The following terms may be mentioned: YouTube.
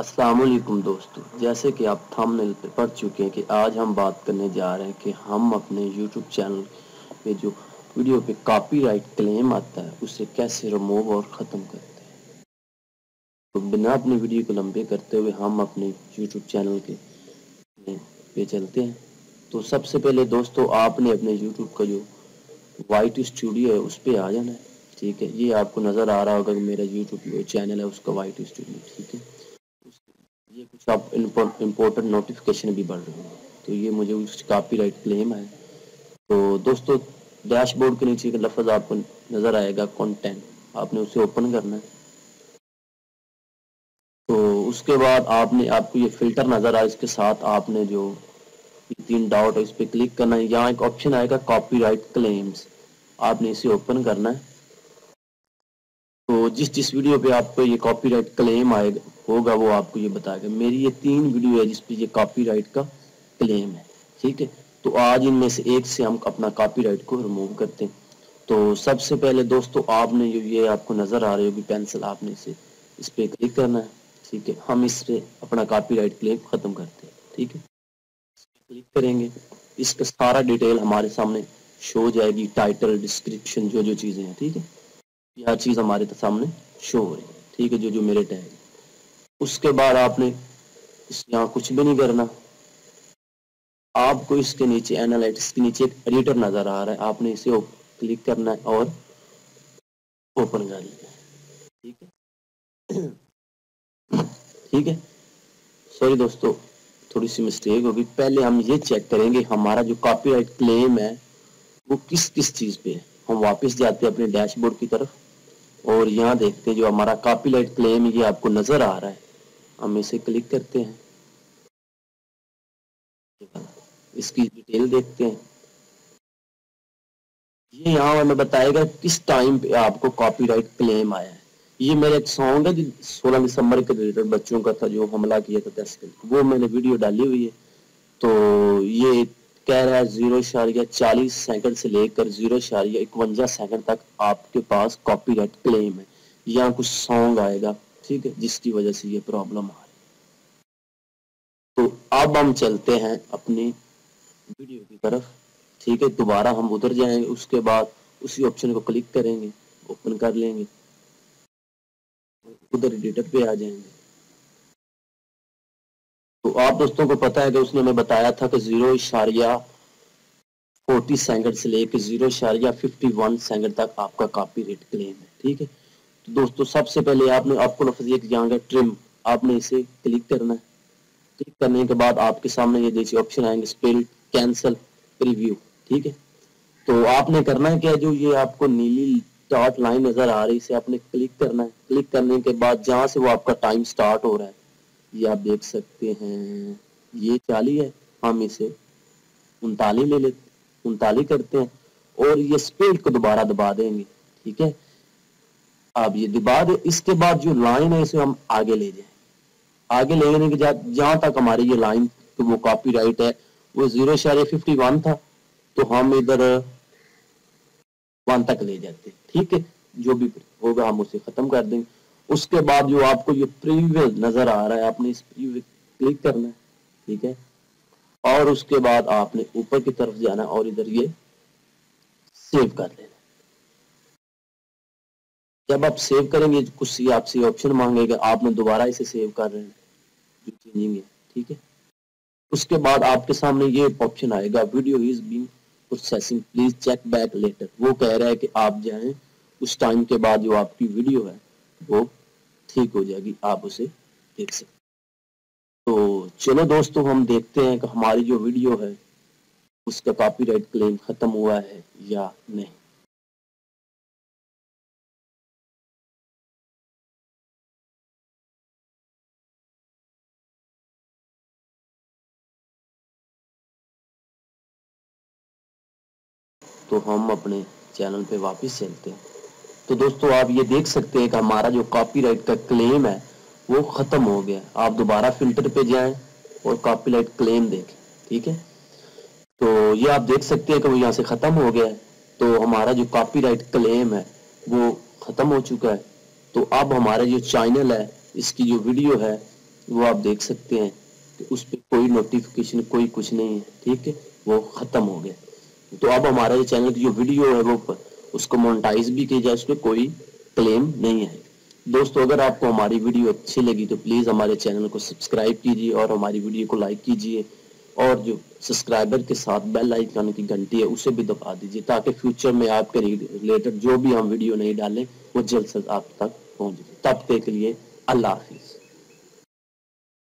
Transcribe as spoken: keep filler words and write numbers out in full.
अस्सलामुअलैकुम दोस्तों, जैसे कि आप थंबनेल पे पढ़ चुके हैं कि आज हम बात करने जा रहे हैं कि हम अपने YouTube चैनल पे जो वीडियो पे कॉपीराइट क्लेम आता है उसे कैसे रिमूव और ख़त्म करते हैं। तो बिना अपनी वीडियो को लंबे करते हुए हम अपने YouTube चैनल के पे चलते हैं। तो सबसे पहले दोस्तों आपने अपने YouTube का जो वाइट स्टूडियो है उस पर आ जाना है, ठीक है। ये आपको नज़र आ रहा होगा कि मेरा यूट्यूब चैनल है उसका वाइट स्टूडियो, ठीक है। ये कुछ आप इम्पोर्टेंट नोटिफिकेशन भी बढ़ रहे हैं, तो ये मुझे उस कॉपीराइट क्लेम है। तो दोस्तों डैशबोर्ड के नीचे का लफ्ज़ आपको नज़र आएगा कंटेंट, आपने उसे ओपन करना है। तो उसके बाद आपने आपको ये फिल्टर नज़र आया, इसके साथ आपने जो तीन डॉट है इस पर क्लिक करना है। यहाँ एक ऑप्शन आएगा कॉपीराइट क्लेम्स, आपने इसे ओपन करना है। तो जिस जिस वीडियो पे आपको ये कॉपीराइट क्लेम आएगा होगा वो आपको ये बताएगा। मेरी ये तीन वीडियो है जिस पे ये कॉपीराइट का क्लेम है, ठीक है। तो आज इनमें से एक से हम अपना कॉपीराइट को रिमूव करते हैं। तो सबसे पहले दोस्तों आपने जो ये आपको नज़र आ रही होगी पेंसिल, आपने इसे इस पर क्लिक करना है, ठीक है। हम इस पर अपना कॉपीराइट क्लेम ख़त्म करते हैं, ठीक है। क्लिक करेंगे, इस पर सारा डिटेल हमारे सामने शो जाएगी, टाइटल, डिस्क्रिप्शन, जो जो चीज़ें हैं, ठीक है। यह चीज हमारे सामने शो हो रही है, ठीक है, जो जो मेरे टैग। उसके बाद आपने इस यहाँ कुछ भी नहीं करना, आपको इसके नीचे एनालिटिक्स के नीचे एक एडिटर नजर आ रहा है, आपने इसे क्लिक करना है और ओपन कर लेना है, ठीक है ठीक है। सॉरी दोस्तों, थोड़ी सी मिस्टेक होगी। पहले हम ये चेक करेंगे हमारा जो कॉपीराइट क्लेम है वो किस किस चीज पे है। हम वापस जाते हैं अपने डैशबोर्ड की तरफ और यहाँ देखते हैं जो हमारा कॉपीराइट क्लेम ये आपको नजर आ रहा है। हम इसे क्लिक करते हैं, इसकी डिटेल देखते हैं। ये यहाँ हमें बताएगा किस टाइम पे आपको कॉपीराइट क्लेम आया है। ये मेरा एक सॉन्ग है जो सोलह दिसंबर के रिलेटेड बच्चों का था, जो हमला किया था दहशत, वो मैंने वीडियो डाली हुई है। तो ये कह रहा है जीरो इशारिया चालीस सेकंड से लेकर जीरो इशारिया इक्वंजा सेकंड तक आपके पास कॉपीराइट क्लेम है। यहाँ कुछ सॉन्ग आएगा, ठीक है, जिसकी वजह से ये प्रॉब्लम आ रही है। तो अब हम चलते हैं अपनी वीडियो की तरफ, ठीक है। दोबारा हम उधर जाएंगे, उसके बाद उसी ऑप्शन को क्लिक करेंगे, ओपन कर लेंगे, उधर एडिटर पे आ जाएंगे। तो आप दोस्तों को पता है कि उसने हमें बताया था कि जीरो इशारिया फोर्टी सेकंड से लेकर जीरो इशारिया फिफ्टी वन सेकंड तक आपका कॉपीराइट क्लेम है, ठीक है। तो दोस्तों सबसे पहले आपने आपको लफ्ज़ ये यहाँ का ट्रिम, आपने इसे क्लिक करना है। क्लिक करने के बाद आपके सामने ये देखिए ऑप्शन आएंगे स्पेल, कैंसिल, प्रीव्यू, ठीक है। तो आपने करना है क्या, जो ये आपको नीली डॉट लाइन नजर आ रही, इसे आपने क्लिक करना है। क्लिक करने के बाद जहाँ से वो आपका टाइम स्टार्ट हो रहा है, ये आप देख सकते हैं, ये चालीस है, हम इसे उनतालीस ले लेते उनतालीस करते हैं और ये स्पीड को दोबारा दबा देंगे, ठीक है। अब ये दबा दे, इसके बाद जो लाइन है इसे हम आगे ले जाए, आगे ले जाने के जहाँ तक हमारी ये लाइन तो वो कॉपीराइट है, वो जीरो इशारे फिफ्टी वन था, तो हम इधर वन तक ले जाते, ठीक है। जो भी होगा हम उसे खत्म कर देंगे। उसके बाद जो आपको ये प्रीव्यू नजर आ रहा है, आपने इस प्रीव्यू क्लिक करना है, ठीक है। और उसके बाद आपने ऊपर की तरफ जाना और इधर ये सेव कर लेना। जब आप सेव करेंगे कुछ ये आपसे ऑप्शन मांगेगा, आपने दोबारा इसे सेव कर लेना जो चेंजिंग है, ठीक है। उसके बाद आपके सामने ये ऑप्शन आएगा video is being processing, please check back later. वो कह रहा है कि आप जाए उस टाइम के बाद जो आपकी वीडियो है वो ठीक हो जाएगी, आप उसे देख सकते। तो चलो दोस्तों हम देखते हैं कि हमारी जो वीडियो है उसका कॉपीराइट क्लेम खत्म हुआ है या नहीं। तो हम अपने चैनल पे वापस चलते हैं। तो दोस्तों आप ये देख सकते हैं कि हमारा जो कॉपीराइट का क्लेम है वो ख़त्म हो गया। आप दोबारा फिल्टर पे जाएं और कॉपीराइट क्लेम देखें, ठीक है। तो ये आप देख सकते हैं कि वो यहाँ से ख़त्म हो गया है। तो हमारा जो कॉपीराइट क्लेम है वो ख़त्म हो चुका है। तो अब हमारा जो चैनल है इसकी जो वीडियो है वो आप देख सकते हैं कि उस पर कोई नोटिफिकेशन कोई कुछ नहीं है, ठीक है, वो ख़त्म हो गया। तो अब हमारा ये चैनल की जो वीडियो है वो उसको मोनेटाइज भी किया जाए, उस पर कोई क्लेम नहीं है। दोस्तों अगर आपको हमारी वीडियो अच्छी लगी तो प्लीज़ हमारे चैनल को सब्सक्राइब कीजिए और हमारी वीडियो को लाइक कीजिए, और जो सब्सक्राइबर के साथ बेल आइकन की घंटी है उसे भी दबा दीजिए, ताकि फ्यूचर में आपके रिलेटेड जो भी हम वीडियो नहीं डालें वो जल्द से जल्द आप तक पहुँच जाए। तब तक के लिए अल्लाह हाफिज़।